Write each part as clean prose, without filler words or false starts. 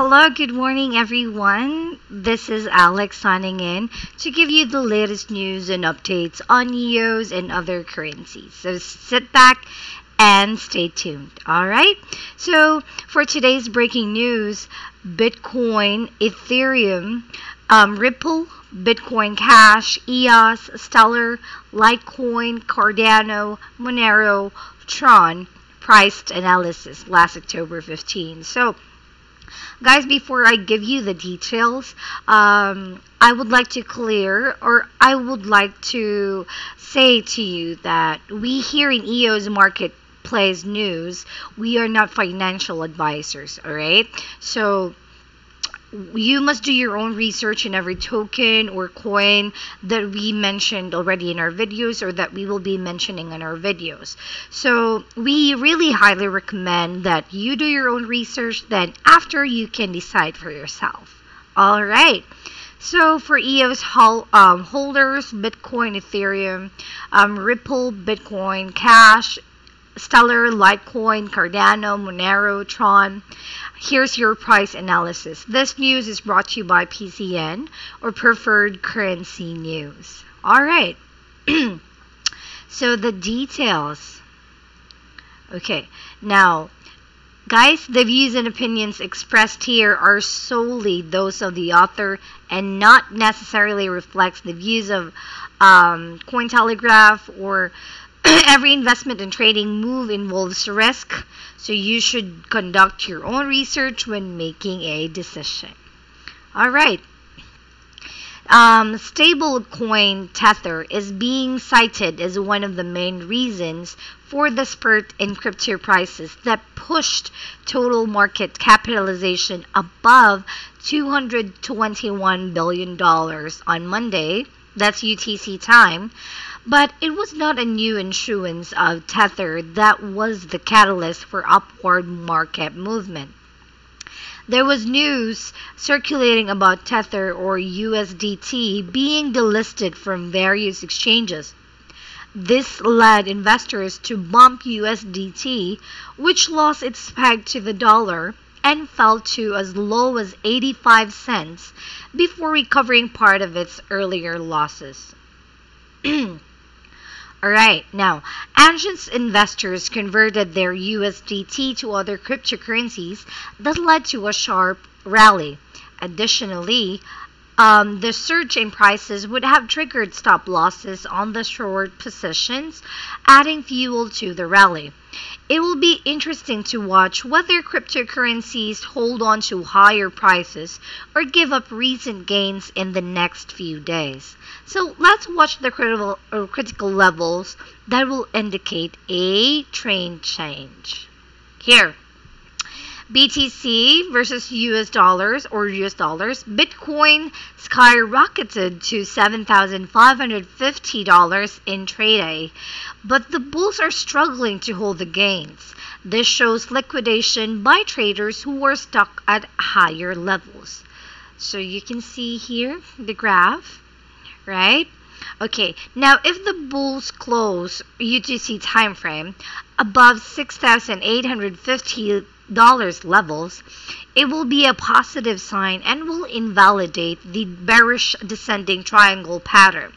Hello, good morning everyone. This is Alex signing in to give you the latest news and updates on EOS and other currencies. So sit back and stay tuned. Alright, so for today's breaking news, Bitcoin, Ethereum, Ripple, Bitcoin Cash, EOS, Stellar, Litecoin, Cardano, Monero, Tron, priced analysis last October 15. So guys, before I give you the details, I would like to say to you that we here in EOS Marketplace News, we are not financial advisors, all right? So you must do your own research in every token or coin that we mentioned already in our videos or that we will be mentioning in our videos. So we really highly recommend that you do your own research, then after you can decide for yourself. All right. So for EOS holders, Bitcoin, Ethereum, Ripple, Bitcoin Cash, Stellar, Litecoin, Cardano, Monero, Tron. Here's your price analysis. This news is brought to you by PCN or Preferred Currency News. All right. So the details. Okay. Now, guys, the views and opinions expressed here are solely those of the author and not necessarily reflects the views of Cointelegraph or every investment and trading move involves risk, so you should conduct your own research when making a decision. All right. Stablecoin Tether is being cited as one of the main reasons for the spurt in crypto prices that pushed total market capitalization above $221 billion on Monday. That's UTC time. But it was not a new issuance of Tether that was the catalyst for upward market movement. There was news circulating about Tether or USDT being delisted from various exchanges. This led investors to bump USDT, which lost its peg to the dollar and fell to as low as 85 cents before recovering part of its earlier losses. Alright, now, anxious investors converted their USDT to other cryptocurrencies that led to a sharp rally. Additionally, the surge in prices would have triggered stop losses on the short positions, adding fuel to the rally. It will be interesting to watch whether cryptocurrencies hold on to higher prices or give up recent gains in the next few days. So let's watch the critical levels that will indicate a trend change. Here, BTC versus US dollars or US dollars, Bitcoin skyrocketed to $7,550 in trade day, but the bulls are struggling to hold the gains. This shows liquidation by traders who were stuck at higher levels. So you can see here the graph, right? Okay, now if the bulls close UTC time frame above $6,850 levels, it will be a positive sign and will invalidate the bearish descending triangle pattern.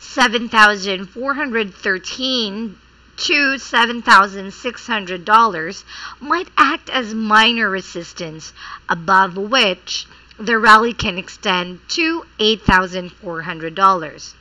$7,413 to $7,600 might act as minor resistance, above which the rally can extend to $8,400.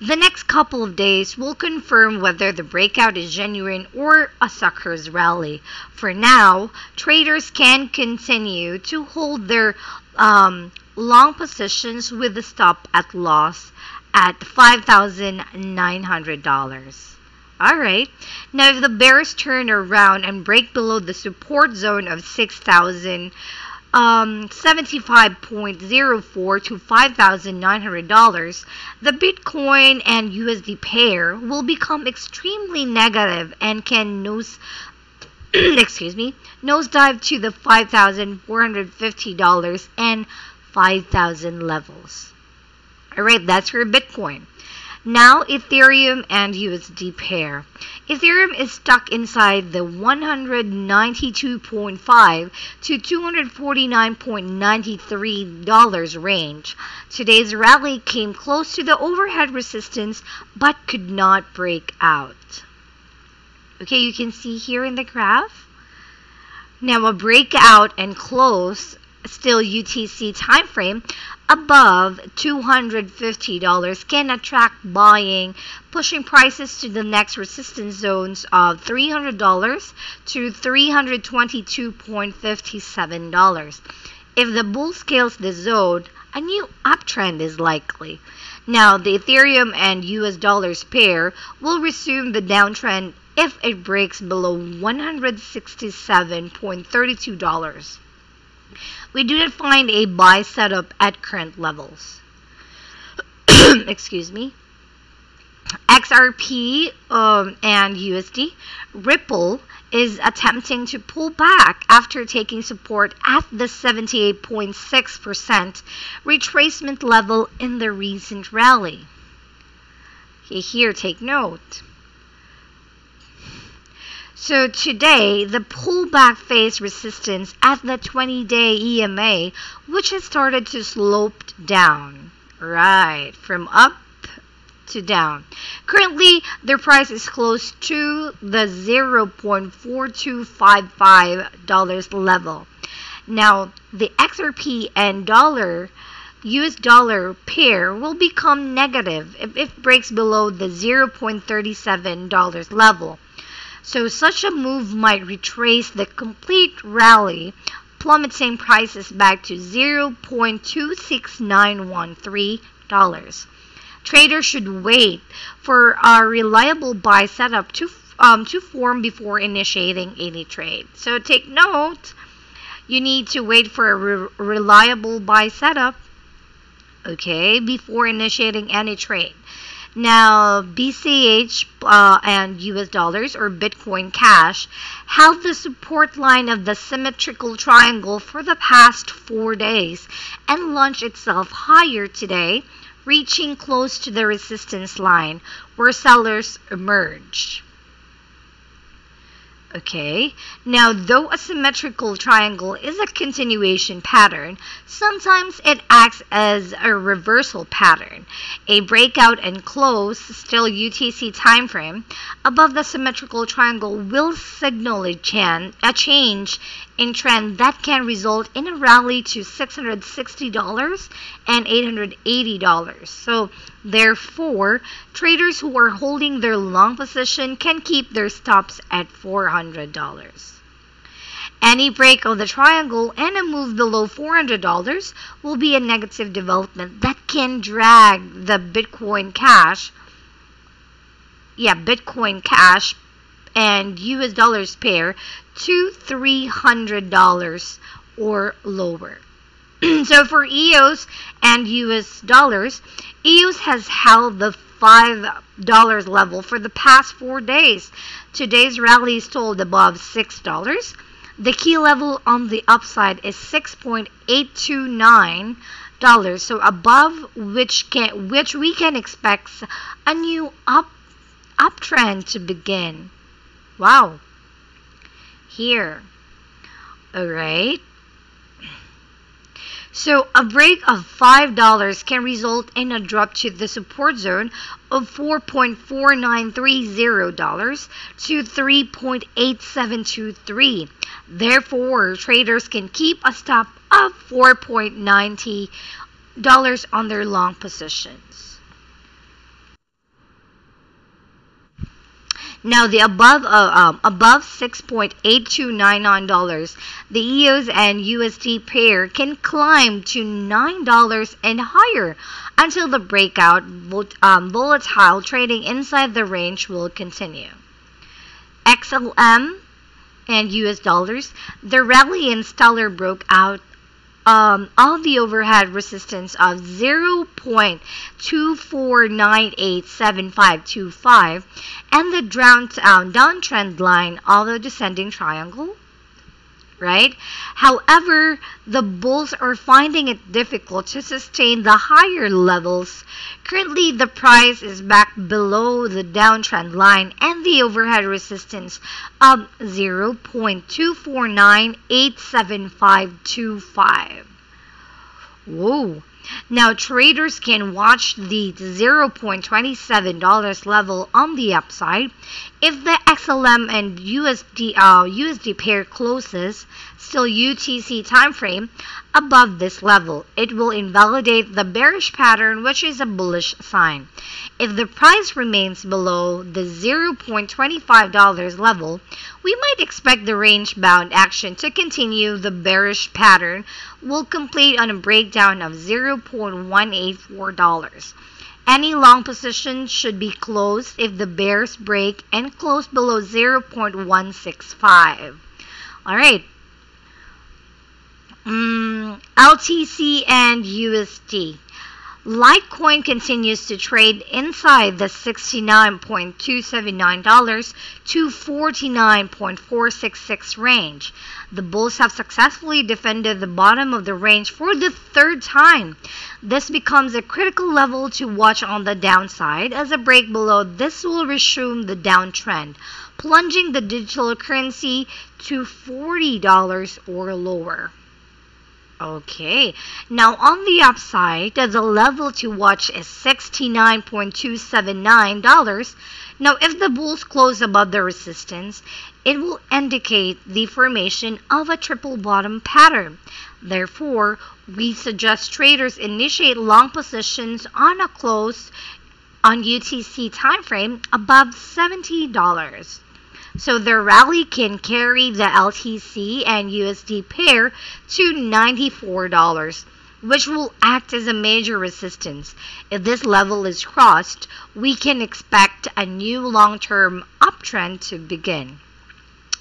The next couple of days will confirm whether the breakout is genuine or a sucker's rally. For now, traders can continue to hold their long positions with a stop at loss at $5,900. Alright, now if the bears turn around and break below the support zone of 6,075.04 to $5,900, the Bitcoin and USD pair will become extremely negative and can nosedive to the $5,450 and $5,000 levels. All right, that's for Bitcoin. Now Ethereum and USD pair. Ethereum is stuck inside the 192.5 to $249.93 range. Today's rally came close to the overhead resistance but could not break out. Okay, you can see here in the graph. Now a breakout and close still UTC time frame above $250 can attract buying, pushing prices to the next resistance zones of $300 to $322.57. If the bull scales the zone, a new uptrend is likely. Now the Ethereum and US dollars pair will resume the downtrend if it breaks below $167.32. We do not find a buy setup at current levels. Excuse me. XRP and USD. Ripple is attempting to pull back after taking support at the 78.6% retracement level in the recent rally. Okay, here, take note. So today, the pullback faced resistance at the 20-day EMA, which has started to slope down, right, from up to down. Currently, their price is close to the $0.4255 level. Now, the XRP and US dollar pair will become negative if it breaks below the $0.37 level. So such a move might retrace the complete rally, plummeting prices back to $0.26913. Traders should wait for a reliable buy setup to form before initiating any trade. So take note, you need to wait for a reliable buy setup, okay, before initiating any trade. Now, BCH and US dollars or Bitcoin Cash held the support line of the symmetrical triangle for the past 4 days and launched itself higher today, reaching close to the resistance line where sellers emerged. Okay, now though a symmetrical triangle is a continuation pattern, sometimes it acts as a reversal pattern. A breakout and close, still UTC time frame, above the symmetrical triangle will signal a change in trend that can result in a rally to $660 and $880. So therefore, traders who are holding their long position can keep their stops at $400. Any break of the triangle and a move below $400 will be a negative development that can drag the Bitcoin Cash and US dollars pair to $300 or lower. So for EOS and US dollars, EOS has held the $5 level for the past 4 days. Today's rally stalled above $6. The key level on the upside is $6.829, so above which we can expect a new uptrend to begin. Wow. Here. All right. So a break of $5 can result in a drop to the support zone of $4.4930 to $3.8723. Therefore, traders can keep a stop of $4.90 on their long positions. Now, the above $6.8299, the EOS and USD pair can climb to $9 and higher until the breakout. Volatile trading inside the range will continue. XLM and US dollars, the rally in Stellar broke out of the overhead resistance of 0.24987525 and the downtrend line of the descending triangle right? However, the bulls are finding it difficult to sustain the higher levels. Currently, the price is back below the downtrend line and the overhead resistance of 0.2498755. Whoa. Now, traders can watch the $0.27 level on the upside. If the XLM and USD pair closes, still UTC time frame, above this level, it will invalidate the bearish pattern, which is a bullish sign. If the price remains below the $0.25 level, we might expect the range-bound action to continue. The bearish pattern will complete on a breakdown of $0.184. Any long position should be closed if the bears break and close below 0.165. All right. LTC and USD. Litecoin continues to trade inside the $69.279 to $49.466 range. The bulls have successfully defended the bottom of the range for the third time. This becomes a critical level to watch on the downside, as a break below this will resume the downtrend, plunging the digital currency to $40 or lower. Okay, now on the upside, the level to watch is $69.279. Now, if the bulls close above the resistance, it will indicate the formation of a triple bottom pattern. Therefore, we suggest traders initiate long positions on a close on UTC time frame above $70. So their rally can carry the LTC and USD pair to $94, which will act as a major resistance. If this level is crossed, we can expect a new long-term uptrend to begin.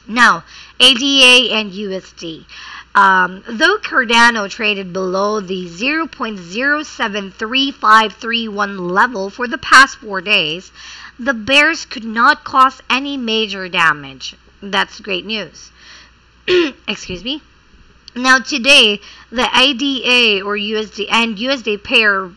Now, ADA and USD. Though Cardano traded below the 0.073531 level for the past 4 days, the bears could not cause any major damage. That's great news. Excuse me. Now today, the ADA or USD and USD pair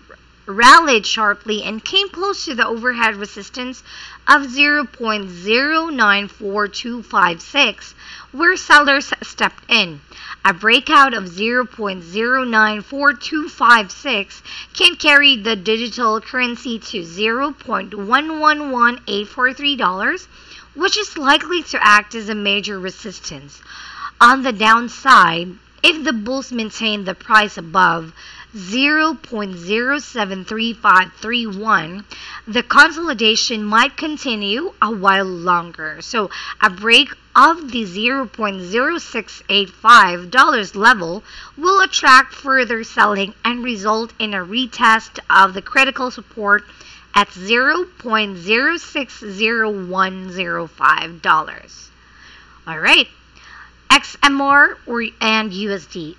rallied sharply and came close to the overhead resistance of 0.094256, where sellers stepped in. A breakout of 0.094256 can carry the digital currency to $0.111843, which is likely to act as a major resistance. On the downside, if the bulls maintain the price above 0.073531, the consolidation might continue a while longer. So a break of the $0.0685 level will attract further selling and result in a retest of the critical support at $0.060105. All right, XMR and USD.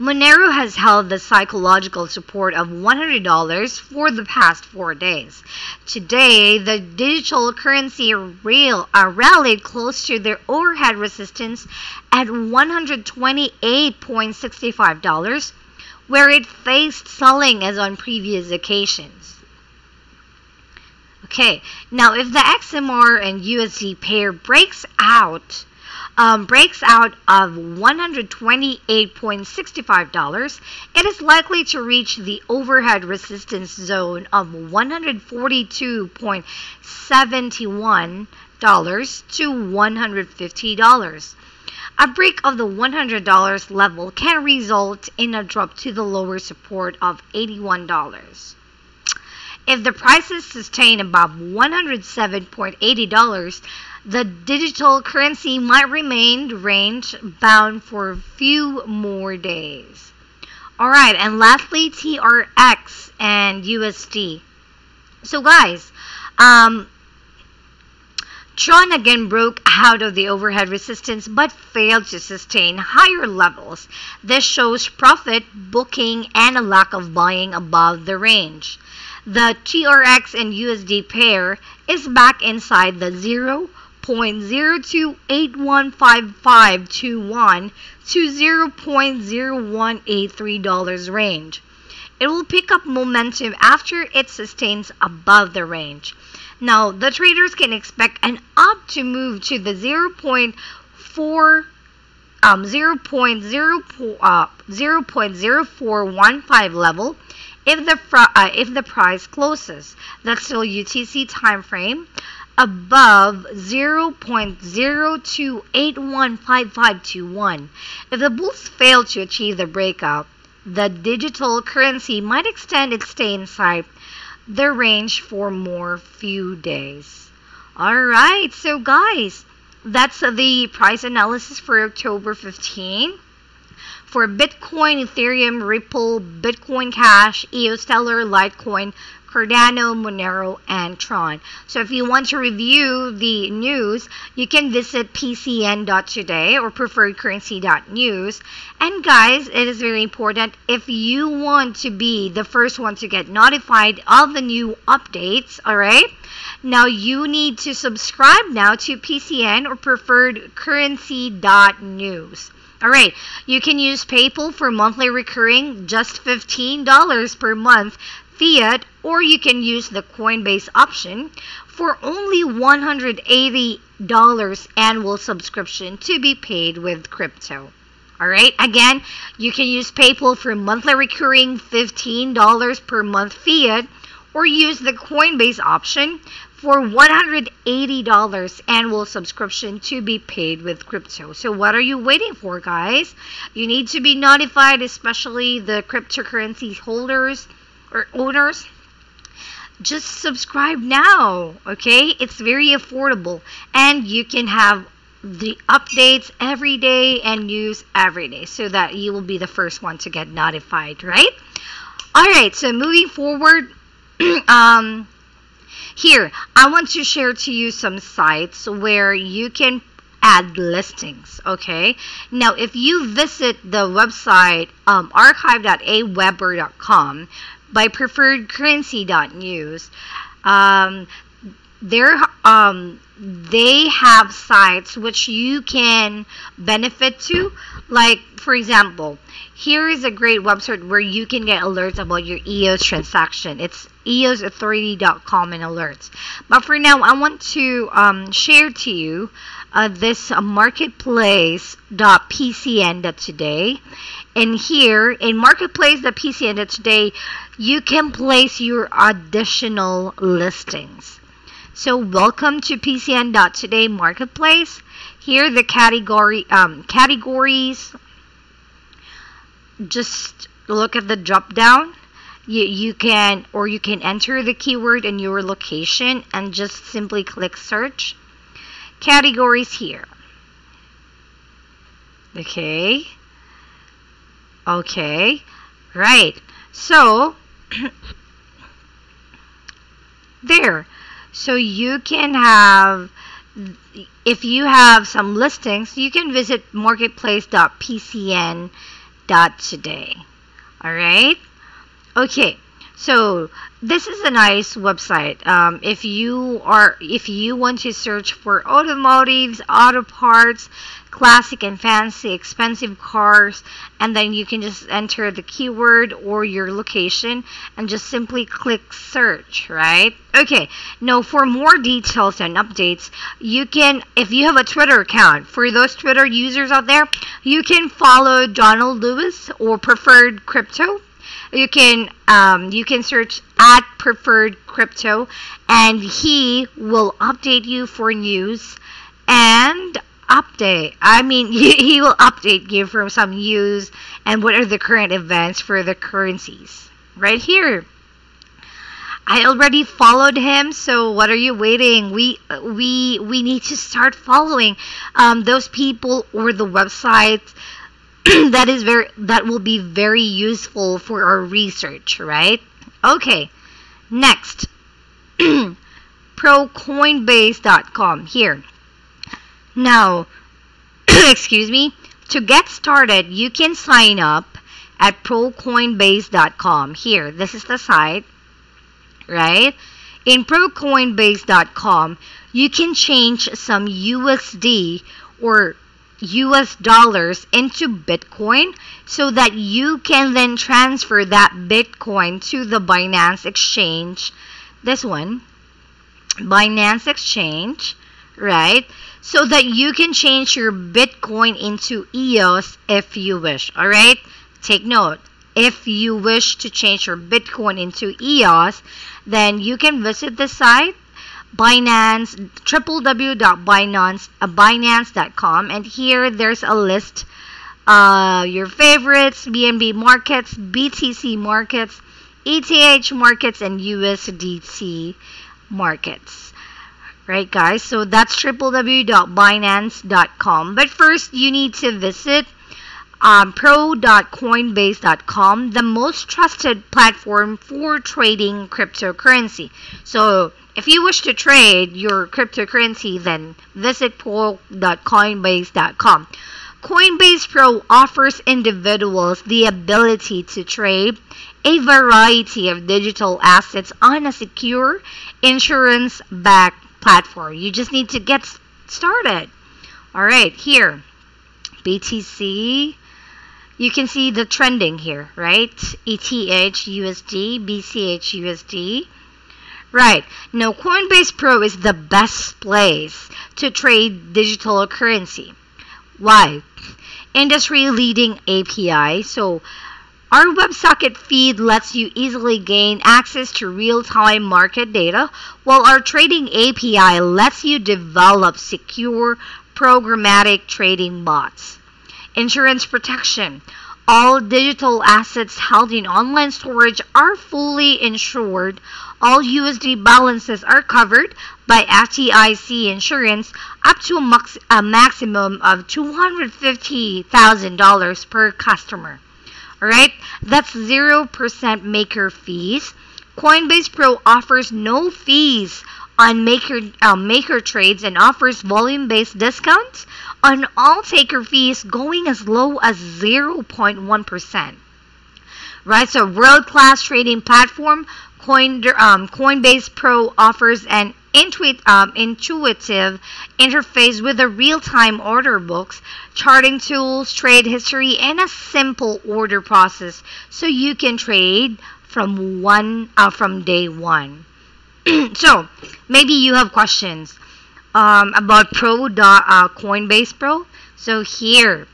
Monero has held the psychological support of $100 for the past 4 days. Today, the digital currency rallied close to their overhead resistance at $128.65, where it faced selling as on previous occasions. Okay, now if the XMR and USD pair breaks out of $128.65, it is likely to reach the overhead resistance zone of $142.71 to $150. A break of the $100 level can result in a drop to the lower support of $81. If the prices sustain above $107.80, the digital currency might remain range bound for a few more days. All right, and lastly, TRX and USD. So guys, Tron again broke out of the overhead resistance but failed to sustain higher levels. This shows profit booking and a lack of buying above the range. The TRX and USD pair is back inside the 0. $0.02815521 to $0.0183 range. It will pick up momentum after it sustains above the range. Now, the traders can expect an up to move to the 0.0415 level if the price closes. That's still UTC time frame above 0.02815521. If the bulls fail to achieve the breakout, the digital currency might extend its stay inside the range for more few days. Alright, so guys, that's the price analysis for October 15. For Bitcoin, Ethereum, Ripple, Bitcoin Cash, EOS, Stellar, Litecoin, Cardano, Monero, and Tron. So if you want to review the news, you can visit pcn.today or preferredcurrency.news. And guys, it is very important, if you want to be the first one to get notified of the new updates, all right? Now you need to subscribe now to PCN or preferredcurrency.news. Alright, you can use PayPal for monthly recurring, just $15 per month, fiat, or you can use the Coinbase option for only $180 annual subscription to be paid with crypto. Alright, again, you can use PayPal for monthly recurring, $15 per month fiat, or use the Coinbase option for $180 annual subscription to be paid with crypto. So what are you waiting for, guys? You need to be notified, especially the cryptocurrency holders or owners. Just subscribe now, okay? It's very affordable, and you can have the updates every day and news every day so that you will be the first one to get notified, right? All right, so moving forward, here, I want to share to you some sites where you can add listings, okay? Now, if you visit the website archive.aweber.com by preferredcurrency.news, they have sites which you can benefit to. Like, for example, here is a great website where you can get alerts about your EOS transaction. It's eosauthority.com and alerts. But for now, I want to share to you this marketplace.pcn.today. And here, in marketplace.pcn.today, you can place your additional listings. So welcome to PCN.today marketplace. Here the category categories. Just look at the drop down. You can enter the keyword and your location and just simply click search. Categories here. Okay. Okay. Right. So there. So you can have, if you have some listings, you can visit marketplace.pcn.today. All right. Okay. So this is a nice website. If you want to search for automotives, auto parts, classic and fancy, expensive cars, and then you can just enter the keyword or your location and just simply click search, right? Okay, now for more details and updates, you can, if you have a Twitter account, for those Twitter users out there, you can follow Donald Lewis or Preferred Crypto. You can search at Preferred Crypto, and he will update you for news and update. I mean, he will update you from some news and what are the current events for the currencies. Right here. I already followed him, so what are you waiting? We need to start following those people or the websites. That will be very useful for our research, right? Okay, next, procoinbase.com here. Now, excuse me, to get started, you can sign up at procoinbase.com here. This is the site, right? In procoinbase.com, you can change some USD or US dollars into Bitcoin so that you can then transfer that Bitcoin to the Binance exchange. This one, Binance exchange, right? So that you can change your Bitcoin into EOS if you wish. All right, take note. If you wish to change your Bitcoin into EOS, then you can visit the site Binance, www.binance.com, and here there's a list, your favorites, BNB markets, BTC markets, ETH markets, and USDT markets. Right, guys? So that's www.binance.com. But first, you need to visit pro.coinbase.com, the most trusted platform for trading cryptocurrency. So if you wish to trade your cryptocurrency, then visit pro.coinbase.com. Coinbase Pro offers individuals the ability to trade a variety of digital assets on a secure insurance-backed platform. You just need to get started. All right, here, BTC. You can see the trending here, right? ETH, USD, BCH, USD. Right. Now, Coinbase Pro is the best place to trade digital currency. Why? Industry-leading API. So, our WebSocket feed lets you easily gain access to real-time market data, while our trading API lets you develop secure programmatic trading bots. Insurance protection. All digital assets held in online storage are fully insured. All USD balances are covered by FDIC insurance up to a maximum of $250,000 per customer. All right, that's 0% maker fees. Coinbase Pro offers no fees on maker trades and offers volume-based discounts on all taker fees going as low as 0.1%. Right, so world-class trading platform, Coinbase Pro offers an intuitive interface with a real-time order books, charting tools, trade history, and a simple order process, so you can trade from day one. So maybe you have questions about Coinbase Pro. So here,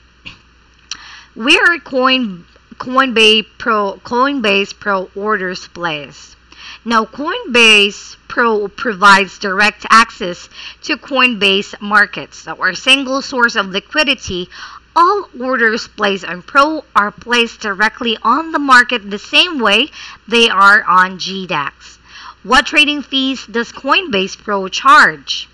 where Coinbase Pro orders placed. Now, Coinbase Pro provides direct access to Coinbase markets, so our single source of liquidity. All orders placed on Pro are placed directly on the market the same way they are on GDAX. What trading fees does Coinbase Pro charge?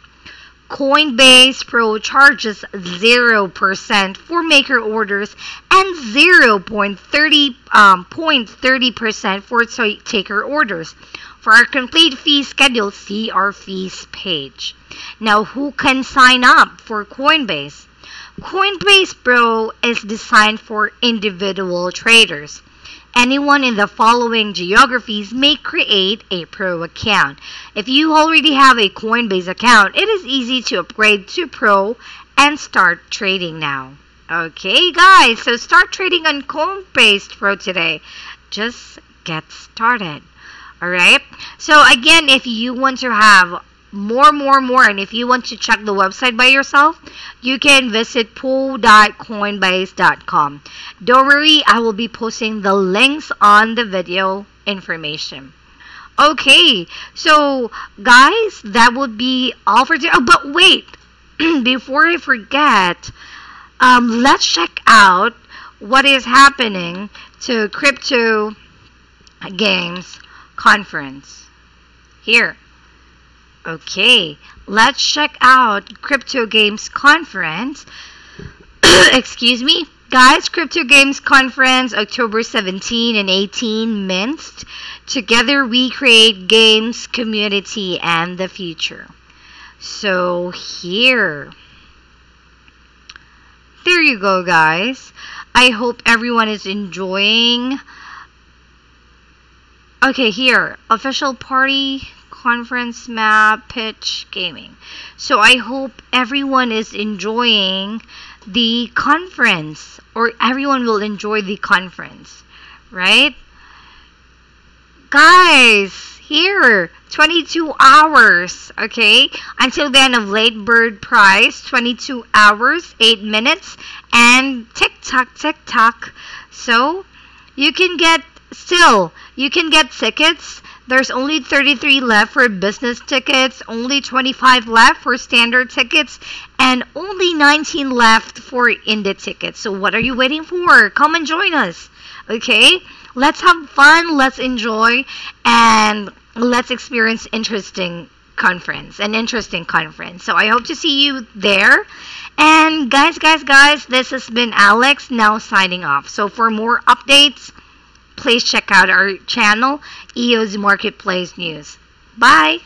Coinbase Pro charges 0% for maker orders and 0.30% for taker orders. For our complete fee schedule, see our fees page. Now, who can sign up for Coinbase? Coinbase Pro is designed for individual traders. Anyone in the following geographies may create a Pro account. If you already have a Coinbase account, it is easy to upgrade to Pro and start trading now. Okay, guys, so start trading on Coinbase Pro today. Just get started. All right. So again, if you want to have more, and if you want to check the website by yourself, you can visit pool.coinbase.com. Don't worry, I will be posting the links on the video information. Okay, so guys, that would be all for today. Oh, but wait, before I forget, let's check out what is happening to Crypto Games Conference here. Okay, let's check out Crypto Games Conference. Excuse me, guys. Crypto Games Conference, October 17 and 18, Minsk. Together we create games, community, and the future. So here, there you go, guys. I hope everyone is enjoying. Okay, here, official party conference map, pitch, gaming. So I hope everyone is enjoying the conference, or everyone will enjoy the conference, right? Guys, here, 22 hours, okay? Until then of late bird price, 22 hours, 8 minutes, and tick-tock. So, you can get tickets. There's only 33 left for business tickets, only 25 left for standard tickets, and only 19 left for indie tickets. So what are you waiting for? Come and join us, okay? Let's have fun, let's enjoy, and let's experience an interesting conference. So I hope to see you there. And guys, this has been Alex now signing off. So for more updates, please check out our channel, EOS Marketplace News. Bye!